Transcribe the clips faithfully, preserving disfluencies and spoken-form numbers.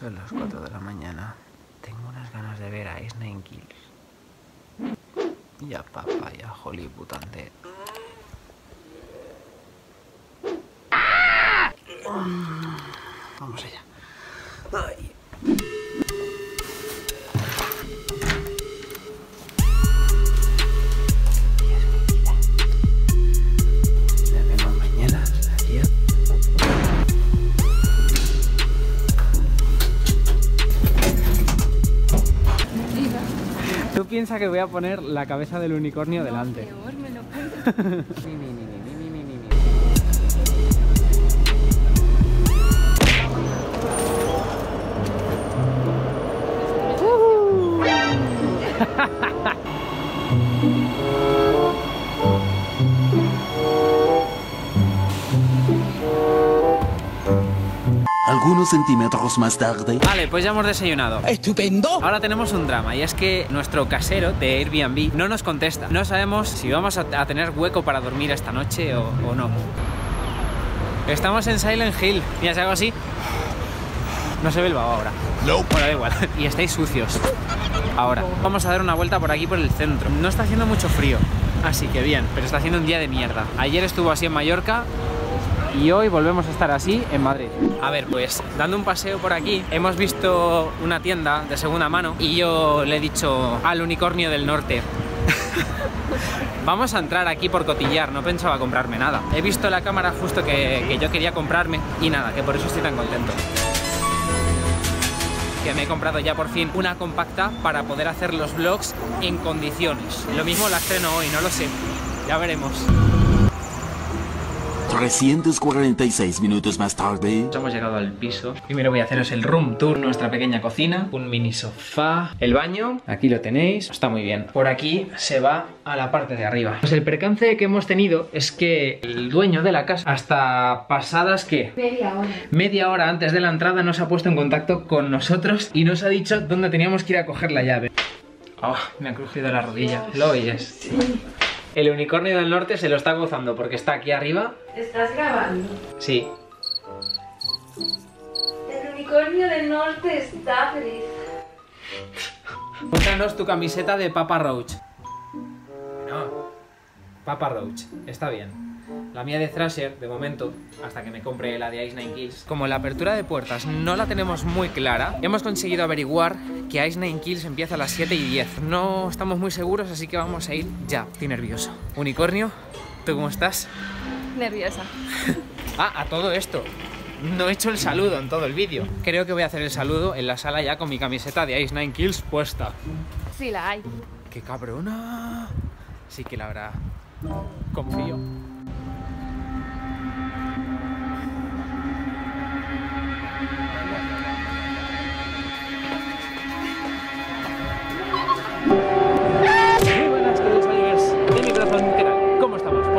Son las cuatro de la mañana. Tengo unas ganas de ver a Ice Nine Kills. Y a Papa y a Hollywood Undead. Vamos allá. Ay. Tú piensas que voy a poner la cabeza del unicornio no, delante. Peor, me lo pongo. Algunos centímetros más tarde. Vale, pues ya hemos desayunado. ¡Estupendo! Ahora tenemos un drama, y es que nuestro casero de Airbnb no nos contesta. No sabemos si vamos a, a tener hueco para dormir esta noche o, o no. Estamos en Silent Hill. Mira, si hago así, no se ve el vaho ahora. No. Bueno, da igual. Y estáis sucios. Ahora vamos a dar una vuelta por aquí, por el centro. No está haciendo mucho frío, así que bien, pero está haciendo un día de mierda. Ayer estuvo así en Mallorca y hoy volvemos a estar así en Madrid. A ver, pues dando un paseo por aquí hemos visto una tienda de segunda mano y yo le he dicho al unicornio del norte vamos a entrar aquí por cotillar, no pensaba comprarme nada. He visto la cámara justo que, que yo quería comprarme y nada, que por eso estoy tan contento. Que me he comprado ya por fin una compacta para poder hacer los vlogs en condiciones. Lo mismo la estreno hoy, no lo sé. Ya veremos. trescientos cuarenta y seis minutos más tarde. Hemos llegado al piso. Primero voy a haceros el room tour, nuestra pequeña cocina, un mini sofá, el baño, aquí lo tenéis, está muy bien. Por aquí se va a la parte de arriba. Pues el percance que hemos tenido es que el dueño de la casa, hasta pasadas que Media hora. Media hora antes de la entrada nos ha puesto en contacto con nosotros y nos ha dicho dónde teníamos que ir a coger la llave. Oh, me ha crujido la rodilla, lo oyes. Sí. El unicornio del norte se lo está gozando porque está aquí arriba. ¿Estás grabando? Sí. El unicornio del norte está feliz. Muéstranos tu camiseta de Papa Roach. No, Papa Roach, está bien. La mía de Thrasher, de momento, hasta que me compre la de Ice Nine Kills. Como la apertura de puertas no la tenemos muy clara, hemos conseguido averiguar que Ice Nine Kills empieza a las siete y diez. No estamos muy seguros, así que vamos a ir ya. Estoy nervioso. Unicornio, ¿tú cómo estás? Nerviosa. Ah, a todo esto, no he hecho el saludo en todo el vídeo. Creo que voy a hacer el saludo en la sala ya con mi camiseta de Ice Nine Kills puesta. Sí, la hay. ¡Qué cabrona! Sí que la habrá. Confío.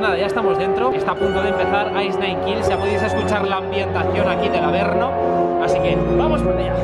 Nada, ya estamos dentro, está a punto de empezar Ice Nine Kills, ya podéis escuchar la ambientación aquí del Averno, así que vamos para allá.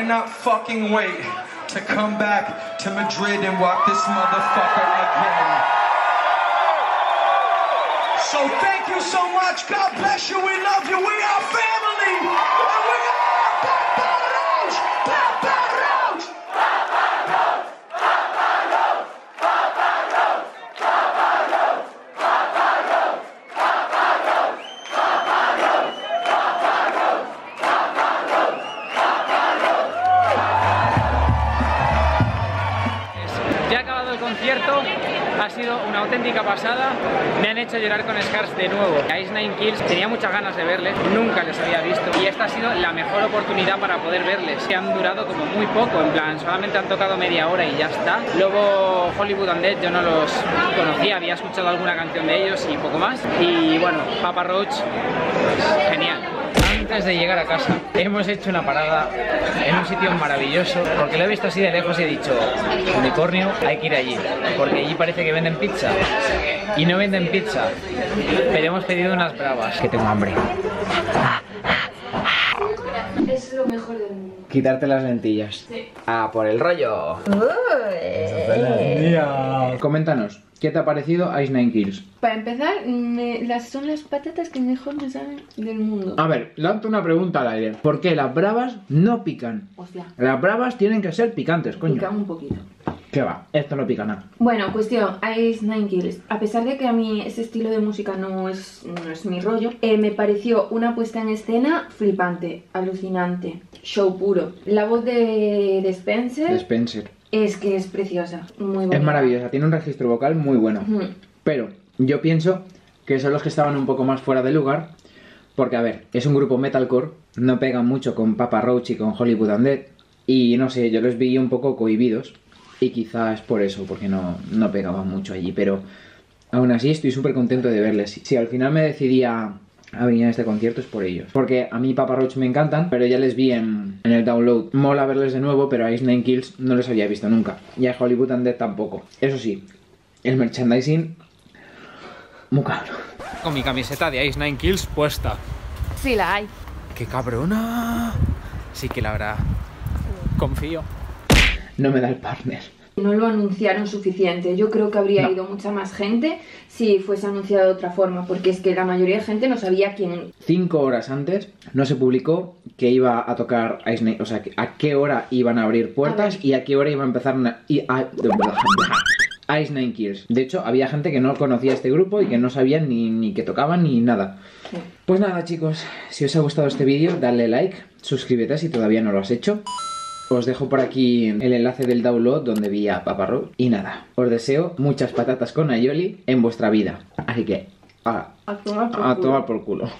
cannot fucking wait to come back to Madrid and walk this motherfucker again. So thank you so much. God bless you. We love you. We are family. And we are Papa Roach. Papa Roach. Papa Roach. Papa Roach. Papa Roach. Papa Roach. Papa Roach. Papa Roach. Papa Roach. Papa Roach. Papa Roach. Papa Roach. Ya ha acabado el concierto. Ha sido una auténtica pasada, me han hecho llorar con Scars de nuevo. Ice Nine Kills, tenía muchas ganas de verles, nunca les había visto y esta ha sido la mejor oportunidad para poder verles. Que han durado como muy poco, en plan, solamente han tocado media hora y ya está. Luego Hollywood Undead, yo no los conocía, había escuchado alguna canción de ellos y poco más. Y bueno, Papa Roach, pues, genial. Antes de llegar a casa hemos hecho una parada en un sitio maravilloso porque lo he visto así de lejos y he dicho, unicornio, hay que ir allí porque allí parece que venden pizza y no venden pizza, pero hemos pedido unas bravas, que tengo hambre. Es lo mejor del mundo. Quitarte las lentillas. Sí. Ah, por el rollo. Uy. Coméntanos, ¿qué te ha parecido Ice Nine Kills? Para empezar, me, las, son las patatas que mejor me saben del mundo. A ver, lanzo una pregunta al aire. ¿Por qué las bravas no pican? Hostia. Las bravas tienen que ser picantes, coño. Pican un poquito. ¿Qué va? Esto no pica nada. Bueno, cuestión, Ice Nine Kills. A pesar de que a mí ese estilo de música no es, no es mi rollo, eh, me pareció una puesta en escena flipante, alucinante, show puro. La voz de, de Spencer... De Spencer. Es que es preciosa, muy buena. Es maravillosa, tiene un registro vocal muy bueno. Uh-huh. Pero yo pienso que son los que estaban un poco más fuera de lugar, porque a ver, es un grupo metalcore, no pegan mucho con Papa Roach y con Hollywood Undead, y no sé, yo los vi un poco cohibidos. Y quizás por eso, porque no, no pegaba mucho allí, pero aún así estoy súper contento de verles. Si al final me decidía a venir a este concierto es por ellos. Porque a mí Papa Roach me encantan, pero ya les vi en, en el Download. Mola verles de nuevo, pero a Ice Nine Kills no les había visto nunca. Y a Hollywood Undead tampoco. Eso sí, el merchandising... muy cabrón. Con mi camiseta de Ice Nine Kills puesta. Sí la hay. ¡Qué cabrona! Sí que la habrá. Confío. No me da el partner. No lo anunciaron suficiente. Yo creo que habría no. ido mucha más gente si fuese anunciado de otra forma, porque es que la mayoría de gente no sabía quién. Cinco horas antes no se publicó que iba a tocar Ice Nine, o sea, a qué hora iban a abrir puertas a y a qué hora iba a empezar una... y a... Ice Nine Kills. De hecho, había gente que no conocía este grupo y que no sabía ni, ni que tocaban ni nada. Sí. Pues nada, chicos, si os ha gustado este vídeo, dadle like, suscríbete si todavía no lo has hecho. Os dejo por aquí el enlace del Download donde vi a Papa Roach. Y nada, os deseo muchas patatas con aioli en vuestra vida. Así que, a, a tomar por culo.